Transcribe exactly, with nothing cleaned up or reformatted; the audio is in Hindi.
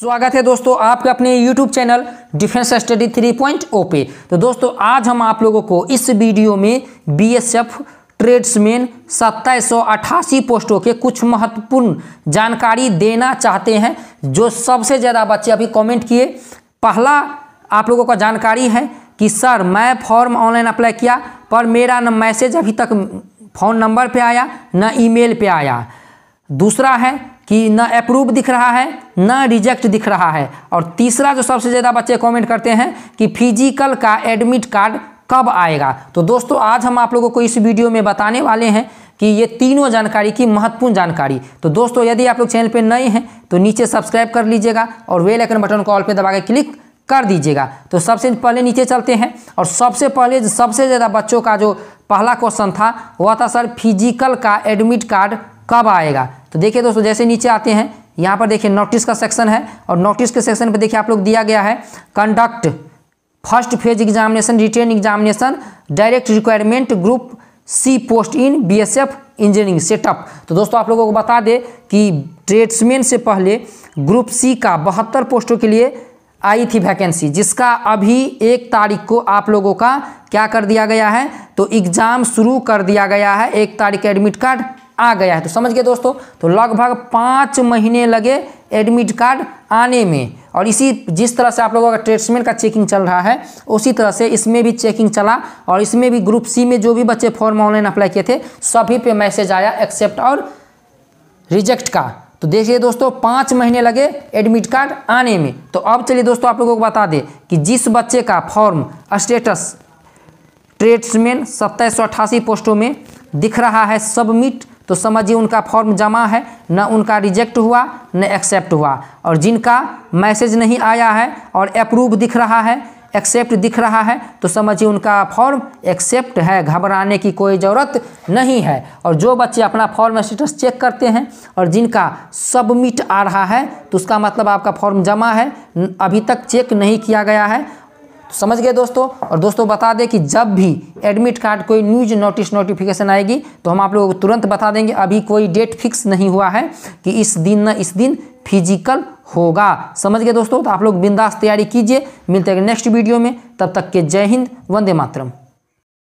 स्वागत है दोस्तों आपका अपने YouTube channel defence study three point O पे। तो दोस्तों आज हम आप लोगों को इस वीडियो में बी एस एफ ट्रेड्समैन सत्ताईस सौ अट्ठासी पोस्टों के कुछ महत्वपूर्ण जानकारी देना चाहते हैं, जो सबसे ज़्यादा बच्चे अभी कमेंट किए। पहला आप लोगों का जानकारी है कि सर मैं फॉर्म ऑनलाइन अप्लाई किया पर मेरा न मैसेज अभी तक फ़ोन नंबर पर आया न ईमेल पे आया। दूसरा है कि ना अप्रूव दिख रहा है ना रिजेक्ट दिख रहा है। और तीसरा जो सबसे ज़्यादा बच्चे कमेंट करते हैं कि फिजिकल का एडमिट कार्ड कब आएगा। तो दोस्तों आज हम आप लोगों को इस वीडियो में बताने वाले हैं कि ये तीनों जानकारी की महत्वपूर्ण जानकारी। तो दोस्तों यदि आप लोग चैनल पर नए हैं तो नीचे सब्सक्राइब कर लीजिएगा और बेल आइकन बटन को ऑल पे दबा के क्लिक कर दीजिएगा। तो सबसे पहले नीचे चलते हैं और सबसे पहले सबसे ज़्यादा बच्चों का जो पहला क्वेश्चन था वह था सर फिजिकल का एडमिट कार्ड कब आएगा। तो देखिए दोस्तों जैसे नीचे आते हैं यहाँ पर देखिए नोटिस का सेक्शन है और नोटिस के सेक्शन पर देखिए आप लोग दिया गया है conduct first phase examination, written examination, direct requirement group C post in B S F engineering setup. तो दोस्तों आप लोगों को बता दें कि ट्रेड्समैन से पहले ग्रुप सी का बहत्तर पोस्टों के लिए आई थी वैकेंसी, जिसका अभी एक तारीख को आप लोगों का क्या कर दिया गया है तो एग्ज़ाम शुरू कर दिया गया है। एक तारीख का एडमिट कार्ड आ गया है। तो समझ गए दोस्तों, तो लगभग पाँच महीने लगे एडमिट कार्ड आने में। और इसी जिस तरह से आप लोगों का ट्रेड्समैन का चेकिंग चल रहा है उसी तरह से इसमें भी चेकिंग चला और इसमें भी ग्रुप सी में जो भी बच्चे फॉर्म ऑनलाइन अप्लाई किए थे सभी पे मैसेज आया एक्सेप्ट और रिजेक्ट का। तो देखिए दोस्तों पाँच महीने लगे एडमिट कार्ड आने में। तो अब चलिए दोस्तों आप लोगों को बता दें कि जिस बच्चे का फॉर्म स्टेटस ट्रेड्समैन सत्ताईस सौ अट्ठासी पोस्टों में दिख रहा है सबमिट, तो समझिए उनका फॉर्म जमा है, ना उनका रिजेक्ट हुआ ना एक्सेप्ट हुआ। और जिनका मैसेज नहीं आया है और अप्रूव दिख रहा है एक्सेप्ट दिख रहा है तो समझिए उनका फॉर्म एक्सेप्ट है, घबराने की कोई ज़रूरत नहीं है। और जो बच्चे अपना फॉर्म स्टेटस चेक करते हैं और जिनका सबमिट आ रहा है तो उसका मतलब आपका फॉर्म जमा है, अभी तक चेक नहीं किया गया है। तो समझ गए दोस्तों। और दोस्तों बता दें कि जब भी एडमिट कार्ड कोई न्यूज नोटिस नोटिफिकेशन आएगी तो हम आप लोगों को तुरंत बता देंगे। अभी कोई डेट फिक्स नहीं हुआ है कि इस दिन ना इस दिन फिजिकल होगा। समझ गए दोस्तों। तो आप लोग बिंदास तैयारी कीजिए, मिलते हैं नेक्स्ट वीडियो में। तब तक के जय हिंद, वंदे मातरम।